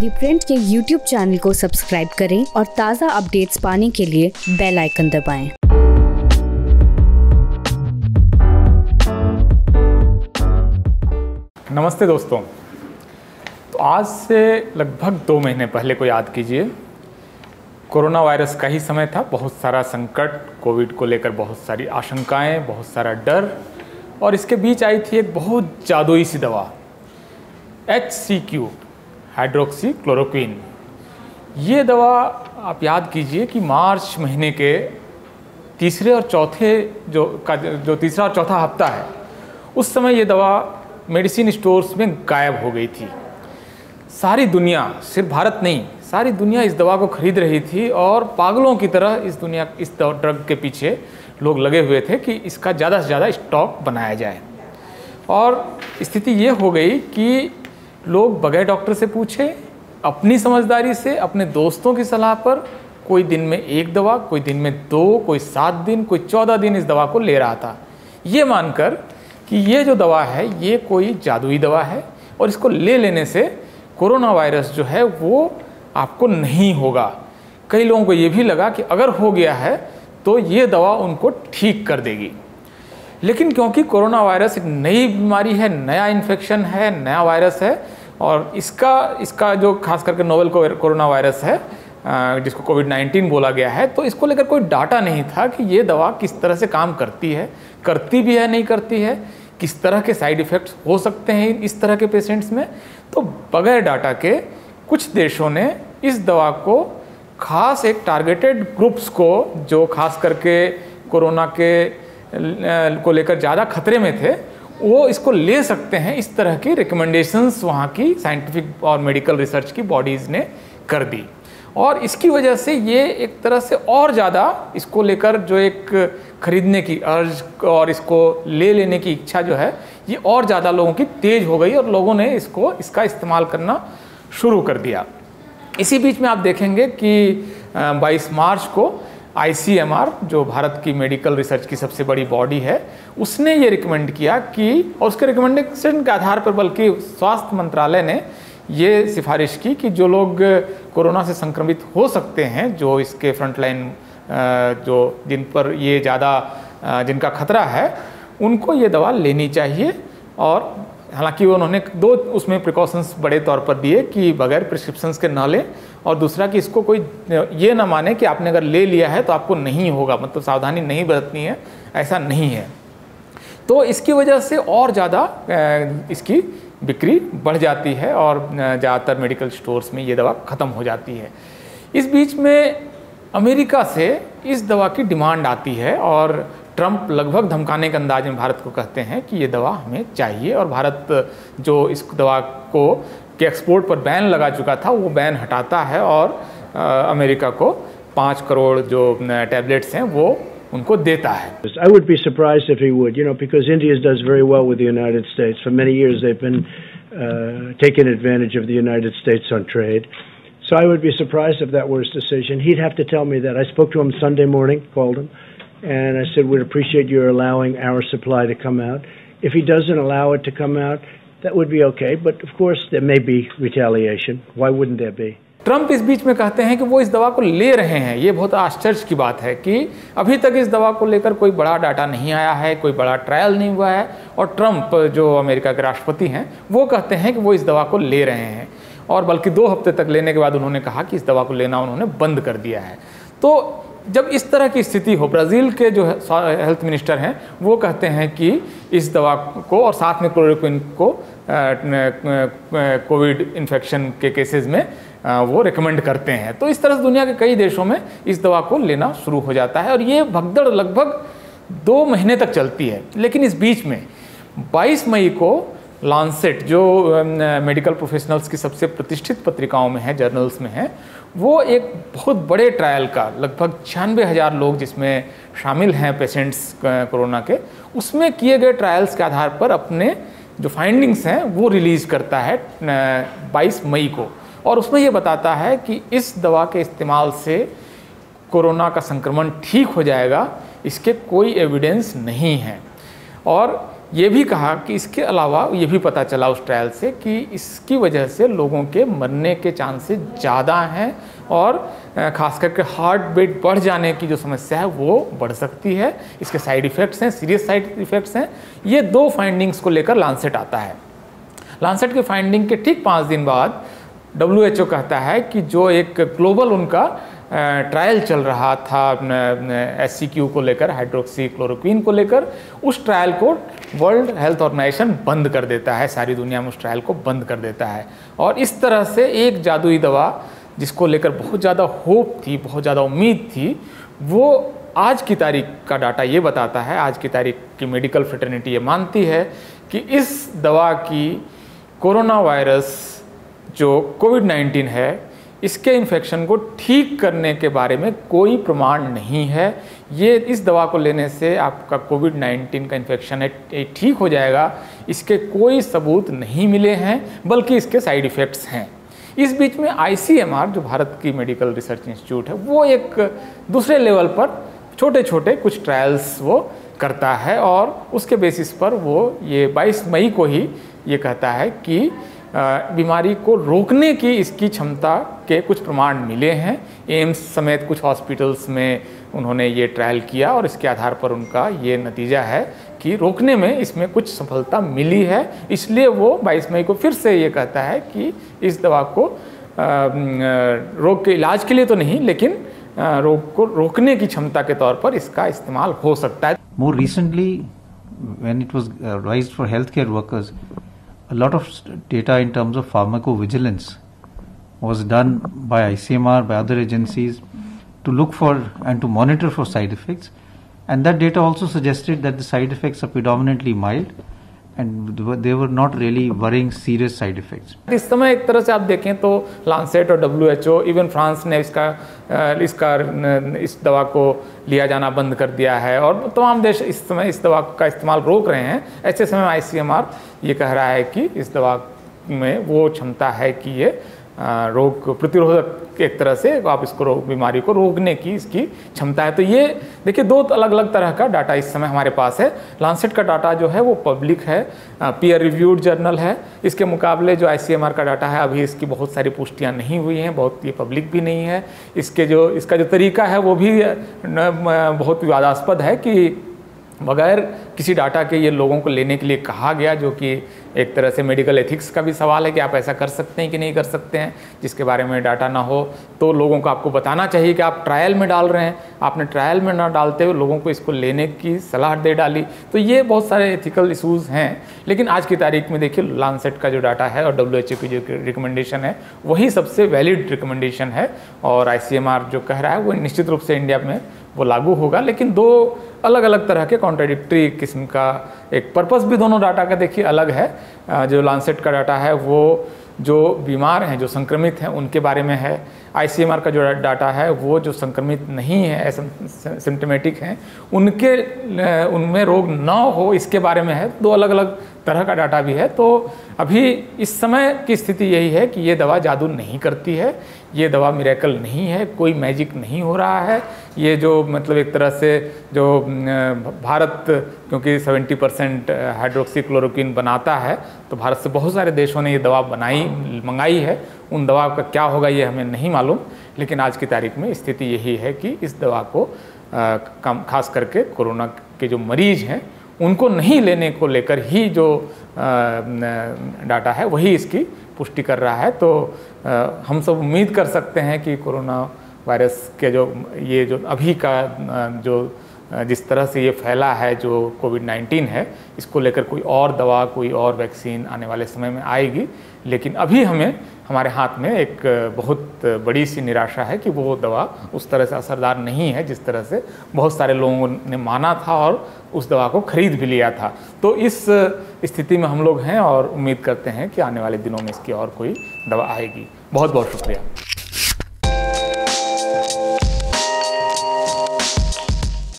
The print के YouTube channel को subscribe करें और ताज़ा अपडेट्स पाने के लिए बेल आइकन दबाएं। नमस्ते दोस्तों, तो आज से लगभग 2 महीने पहले को याद कीजिए, कोरोना वायरस का ही समय था। बहुत सारा संकट, कोविड को लेकर बहुत सारी आशंकाएं, बहुत सारा डर, और इसके बीच आई थी एक बहुत जादुई सी दवा HCQ, हाइड्रोक्षीक्लोरोक्विन। ये दवा आप याद कीजिए कि मार्च महीने के तीसरा और चौथा हफ्ता है, उस समय ये दवा मेडिसिन स्टोर्स में गायब हो गई थी। सारी दुनिया, सिर्फ भारत नहीं, सारी दुनिया इस दवा को खरीद रही थी और पागलों की तरह इस ड्रग के पीछे लोग लगे हुए थे कि इसका ज़्यादा से ज़्यादा स्टॉक बनाया जाए। और स्थिति ये हो गई कि लोग बगैर डॉक्टर से पूछे, अपनी समझदारी से, अपने दोस्तों की सलाह पर, कोई दिन में 1 दवा, कोई दिन में 2, कोई 7 दिन, कोई 14 दिन इस दवा को ले रहा था, ये मानकर कि ये जो दवा है ये कोई जादुई दवा है और इसको ले लेने से कोरोना वायरस जो है वो आपको नहीं होगा। कई लोगों को ये भी लगा कि अगर हो गया है तो ये दवा उनको ठीक कर देगी। लेकिन क्योंकि कोरोना वायरस एक नई बीमारी है, नया इन्फेक्शन है, नया वायरस है, और इसका जो खास करके नोवेल कोरोना वायरस है जिसको कोविड-19 बोला गया है, तो इसको लेकर कोई डाटा नहीं था कि ये दवा किस तरह से काम करती है, करती भी है नहीं करती है, किस तरह के साइड इफ़ेक्ट्स हो सकते हैं इस तरह के पेशेंट्स में। तो बगैर डाटा के कुछ देशों ने इस दवा को खास एक टारगेटेड ग्रुप्स को, जो खास करके कोरोना को लेकर ज़्यादा खतरे में थे, वो इसको ले सकते हैं, इस तरह की रिकमेंडेशंस वहाँ की साइंटिफिक और मेडिकल रिसर्च की बॉडीज़ ने कर दी। और इसकी वजह से ये एक तरह से और ज़्यादा इसको लेकर जो एक खरीदने की अर्ज और इसको ले लेने की इच्छा जो है ये और ज़्यादा लोगों की तेज़ हो गई और लोगों ने इसका इस्तेमाल करना शुरू कर दिया। इसी बीच में आप देखेंगे कि 22 मार्च को ICMR, जो भारत की मेडिकल रिसर्च की सबसे बड़ी बॉडी है, उसने ये रिकमेंड किया कि, और उसके रिकमेंडेशन के आधार पर बल्कि स्वास्थ्य मंत्रालय ने ये सिफारिश की कि जो लोग कोरोना से संक्रमित हो सकते हैं, जो इसके फ्रंटलाइन जिनका खतरा है, उनको ये दवा लेनी चाहिए। और हालांकि उन्होंने 2 उसमें प्रिकॉशंस बड़े तौर पर दिए कि बगैर प्रिस्क्रिप्शंस के ना लें, और दूसरा कि इसको कोई ये ना माने कि आपने अगर ले लिया है तो आपको नहीं होगा, मतलब सावधानी नहीं बरतनी है, ऐसा नहीं है। तो इसकी वजह से और ज़्यादा इसकी बिक्री बढ़ जाती है और ज़्यादातर मेडिकल स्टोर्स में ये दवा ख़त्म हो जाती है। इस बीच में अमेरिका से इस दवा की डिमांड आती है और ट्रंप लगभग धमकाने के अंदाज में भारत को कहते हैं कि ये दवा हमें चाहिए, और भारत जो इस दवा को के एक्सपोर्ट पर बैन लगा चुका था वो बैन हटाता है और अमेरिका को 5 करोड़ जो टैबलेट्स हैं वो उनको देता है। I would be surprised if he would, you know, because India does very well with the United States. For many years they've been taking advantage of the United States on trade. So I would be surprised if that were his decision. He'd have to tell me that. I spoke to him Sunday morning, called him, and I said, we'd appreciate your allowing our supply to come out. If he doesn't allow it to come out, that would be okay. But of course, there may be retaliation. Why wouldn't there be? Trump इस बीच में कहते हैं कि वो इस दवा को ले रहे हैं। ये बहुत आश्चर्य की बात है कि अभी तक इस दवा को लेकर कोई बड़ा डाटा नहीं आया है, कोई बड़ा ट्रायल नहीं हुआ है, और ट्रंप जो अमेरिका के राष्ट्रपति हैं वो कहते हैं कि वो इस दवा को ले रहे हैं, और बल्कि 2 हफ्ते तक लेने के बाद उन्होंने कहा कि इस दवा को लेना उन्होंने बंद कर दिया है। तो जब इस तरह की स्थिति हो, ब्राज़ील के जो हेल्थ मिनिस्टर हैं वो कहते हैं कि इस दवा को और साथ में क्लोरोक्विन को कोविड इन्फेक्शन के केसेस में वो रिकमेंड करते हैं। तो इस तरह से दुनिया के कई देशों में इस दवा को लेना शुरू हो जाता है और ये भगदड़ लगभग 2 महीने तक चलती है। लेकिन इस बीच में 22 मई को लैंसेट, जो मेडिकल प्रोफेशनल्स की सबसे प्रतिष्ठित पत्रिकाओं में है, जर्नल्स में है, वो एक बहुत बड़े ट्रायल का, लगभग 96,000 लोग जिसमें शामिल हैं पेशेंट्स कोरोना के, उसमें किए गए ट्रायल्स के आधार पर अपने जो फाइंडिंग्स हैं वो रिलीज़ करता है 22 मई को, और उसमें ये बताता है कि इस दवा के इस्तेमाल से कोरोना का संक्रमण ठीक हो जाएगा, इसके कोई एविडेंस नहीं है। और ये भी कहा कि इसके अलावा ये भी पता चला उस ट्रायल से कि इसकी वजह से लोगों के मरने के चांसेस ज़्यादा हैं और ख़ास करके हार्ट बीट बढ़ जाने की जो समस्या है वो बढ़ सकती है। इसके साइड इफ़ेक्ट्स हैं, सीरियस साइड इफ़ेक्ट्स हैं। ये दो फाइंडिंग्स को लेकर लांसेट आता है। लांसेट के फाइंडिंग के ठीक 5 दिन बाद WHO कहता है कि जो एक ग्लोबल उनका ट्रायल चल रहा था HCQ को लेकर, हाइड्रोक्षीक्लोरोक्विन को लेकर, उस ट्रायल को वर्ल्ड हेल्थ ऑर्गेनाइजेशन बंद कर देता है, सारी दुनिया में उस ट्रायल को बंद कर देता है। और इस तरह से एक जादुई दवा जिसको लेकर बहुत ज़्यादा होप थी, बहुत ज़्यादा उम्मीद थी, वो आज की तारीख का डाटा ये बताता है, आज की तारीख की मेडिकल फ्रेटर्निटी ये मानती है कि इस दवा की कोरोना वायरस जो कोविड-19 है इसके इन्फेक्शन को ठीक करने के बारे में कोई प्रमाण नहीं है। ये इस दवा को लेने से आपका कोविड-19 का इन्फेक्शन है ठीक हो जाएगा, इसके कोई सबूत नहीं मिले हैं, बल्कि इसके साइड इफ़ेक्ट्स हैं। इस बीच में ICMR जो भारत की मेडिकल रिसर्च इंस्टीट्यूट है वो एक दूसरे लेवल पर छोटे छोटे कुछ ट्रायल्स वो करता है और उसके बेसिस पर वो ये 22 मई को ही ये कहता है कि बीमारी को रोकने की इसकी क्षमता के कुछ प्रमाण मिले हैं। एम्स समेत कुछ हॉस्पिटल्स में उन्होंने ये ट्रायल किया और इसके आधार पर उनका ये नतीजा है कि रोकने में इसमें कुछ सफलता मिली है। इसलिए वो 22 मई को फिर से ये कहता है कि इस दवा को रोग के इलाज के लिए तो नहीं, लेकिन रोग को रोकने की क्षमता के तौर पर इसका इस्तेमाल हो सकता है। More recently when it was raised for health care workers, a lot of data in terms of pharmacovigilance was done by ICMR, by other agencies, to look for and to monitor for side effects, and that data also suggested that the side effects are predominantly mild and they were not really worrying serious side effects. इस समय एक तरह से आप देखें तो Lancet और WHO, even France ने इस दवा को लिया जाना बंद कर दिया है और तमाम देश इस समय इस दवा का इस्तेमाल रोक रहे हैं। ऐसे समय ICMR ये कह रहा है कि इस दवा में वो क्षमता है कि ये रोग प्रतिरोधक एक तरह से आप इसको बीमारी को रोकने की इसकी क्षमता है। तो ये देखिए दो अलग अलग तरह का डाटा इस समय हमारे पास है। लांसेट का डाटा जो है वो पब्लिक है, पीयर रिव्यूड जर्नल है। इसके मुकाबले जो ICMR का डाटा है अभी इसकी बहुत सारी पुष्टियाँ नहीं हुई हैं, बहुत ये पब्लिक भी नहीं है। इसका जो तरीका है वो भी बहुत विवादास्पद है कि बगैर किसी डाटा के ये लोगों को लेने के लिए कहा गया, जो कि एक तरह से मेडिकल एथिक्स का भी सवाल है कि आप ऐसा कर सकते हैं कि नहीं कर सकते हैं। जिसके बारे में डाटा ना हो तो लोगों को आपको बताना चाहिए कि आप ट्रायल में डाल रहे हैं, आपने ट्रायल में ना डालते हुए लोगों को इसको लेने की सलाह दे डाली। तो ये बहुत सारे एथिकल इशूज़ हैं, लेकिन आज की तारीख में देखिए लांसेट का जो डाटा है और WHO की जो रिकमेंडेशन है वही सबसे वैलिड रिकमेंडेशन है। और ICMR जो कह रहा है वो निश्चित रूप से इंडिया में वो लागू होगा, लेकिन दो अलग अलग तरह के कॉन्ट्राडिक्टरी किस्म का एक पर्पस भी दोनों डाटा का देखिए अलग है। जो लांसेट का डाटा है वो जो बीमार हैं, जो संक्रमित हैं, उनके बारे में है। ICMR का जो डाटा है वो जो संक्रमित नहीं है, सिम्टमेटिक हैं, उनमें रोग ना हो इसके बारे में है। दो अलग अलग तरह का डाटा भी है। तो अभी इस समय की स्थिति यही है कि ये दवा जादू नहीं करती है, ये दवा मिरेकल नहीं है, कोई मैजिक नहीं हो रहा है। ये जो मतलब एक तरह से जो भारत क्योंकि 70% हाइड्रोक्सीक्लोरोक्विन बनाता है तो भारत से बहुत सारे देशों ने ये दवा मंगाई है। उन दवा का क्या होगा ये हमें नहीं मालूम, लेकिन आज की तारीख में स्थिति यही है कि इस दवा को खास करके कोरोना के जो मरीज हैं उनको नहीं लेने को लेकर ही जो डाटा है वही इसकी पुष्टि कर रहा है। तो हम सब उम्मीद कर सकते हैं कि कोरोना वायरस के जो ये जो अभी का जो जिस तरह से ये फैला है, जो कोविड-19 है, इसको लेकर कोई और दवा, कोई और वैक्सीन आने वाले समय में आएगी। लेकिन अभी हमारे हाथ में एक बहुत बड़ी सी निराशा है कि वो दवा उस तरह से असरदार नहीं है जिस तरह से बहुत सारे लोगों ने माना था और उस दवा को खरीद भी लिया था। तो इस स्थिति में हम लोग हैं और उम्मीद करते हैं कि आने वाले दिनों में इसकी और कोई दवा आएगी। बहुत बहुत शुक्रिया।